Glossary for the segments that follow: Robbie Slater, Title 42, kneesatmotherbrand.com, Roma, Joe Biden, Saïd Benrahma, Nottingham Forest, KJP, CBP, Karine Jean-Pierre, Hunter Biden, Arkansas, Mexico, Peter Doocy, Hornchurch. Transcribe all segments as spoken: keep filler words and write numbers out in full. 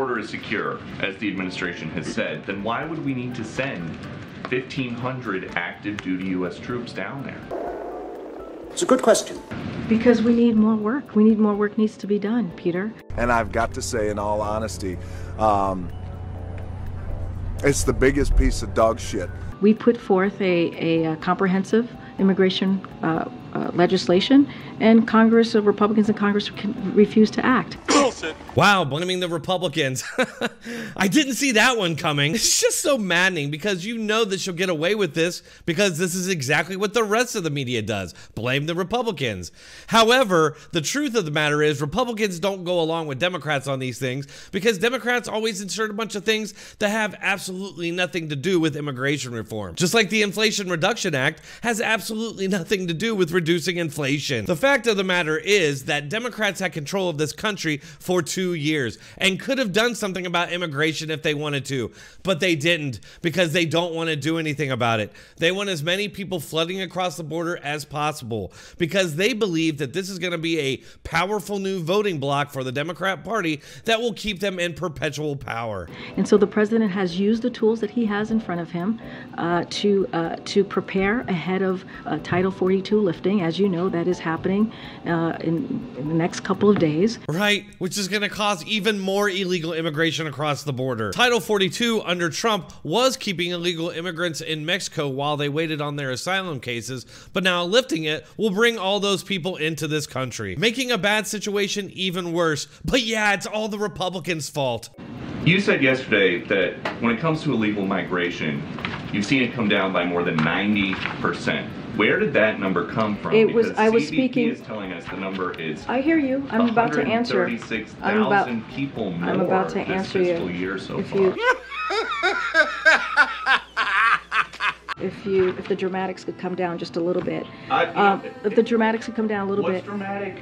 border is secure, as the administration has said, then why would we need to send fifteen hundred active duty U S troops down there? It's a good question. Because we need more work. We need more work needs to be done, Peter. And I've got to say, in all honesty, um, it's the biggest piece of dog shit. We put forth a, a comprehensive immigration uh, uh, legislation, and Congress, uh, Republicans in Congress refused to act. Bullshit. Wow, blaming the Republicans. I didn't see that one coming. It's just so maddening, because you know that she'll get away with this, because this is exactly what the rest of the media does. Blame the Republicans. However, the truth of the matter is Republicans don't go along with Democrats on these things, because Democrats always insert a bunch of things that have absolutely nothing to do with immigration reform. Just like the Inflation Reduction Act has absolutely nothing to do with reducing inflation. The fact of the matter is that Democrats had control of this country for two years and could have done something about immigration if they wanted to, but they didn't, because they don't want to do anything about it. They want as many people flooding across the border as possible, because they believe that this is going to be a powerful new voting bloc for the Democrat Party that will keep them in perpetual power. And so the president has used the tools that he has in front of him uh, to uh, to prepare ahead of uh, Title forty-two lifting. As you know, that is happening uh, in, in the next couple of days. Right. Which is going to cause even more illegal immigration across the border. Title forty-two under Trump was keeping illegal immigrants in Mexico while they waited on their asylum cases, but now lifting it will bring all those people into this country, making a bad situation even worse. But yeah, it's all the Republicans' fault. You said yesterday that when it comes to illegal migration, you've seen it come down by more than ninety percent. Where did that number come from? It was, I was speaking. C B P is telling us the number is. I hear you. I'm about to answer. I'm about, people more I'm about to answer this fiscal you. Year so if far. You, if you, if the dramatics could come down just a little bit. I, um, it, if the dramatics could come down a little what's bit. What's dramatic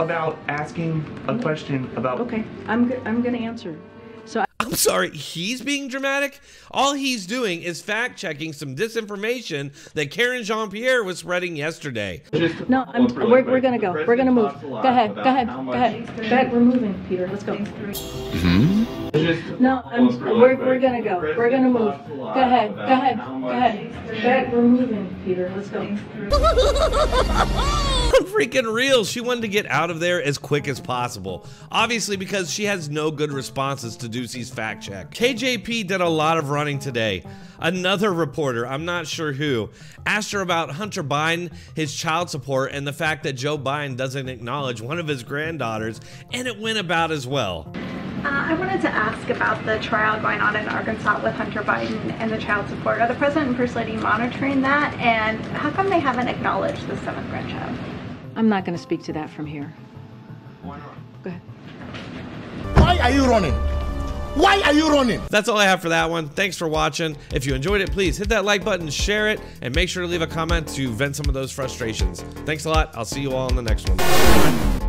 about asking a question about? Okay, I'm I'm going to answer. So I I'm sorry, he's being dramatic? All he's doing is fact-checking some disinformation that Karine Jean-Pierre was spreading yesterday. Just no, I'm, we're, we're, we're going to go. We're going to move. Go ahead. Go ahead. Go ahead. Go ahead. We're moving, Peter. Let's go. Mm-hmm. No, I'm, we're, we're going to go. We're going to move. Go ahead. Go ahead. Go ahead. Go ahead. We're moving, Peter. Let's go. Freaking real. She wanted to get out of there as quick as possible, obviously, because she has no good responses to Doocy's fact check. K J P did a lot of running today. Another reporter, I'm not sure who, asked her about Hunter Biden, his child support, and the fact that Joe Biden doesn't acknowledge one of his granddaughters, and it went about as well. Uh, I wanted to ask about the trial going on in Arkansas with Hunter Biden and the child support. Are the president and first lady monitoring that, and how come they haven't acknowledged the seventh grandchild? I'm not going to speak to that from here. Why not? Go ahead. Why are you running? Why are you running? That's all I have for that one. Thanks for watching. If you enjoyed it, please hit that like button, share it, and make sure to leave a comment to vent some of those frustrations. Thanks a lot. I'll see you all in the next one.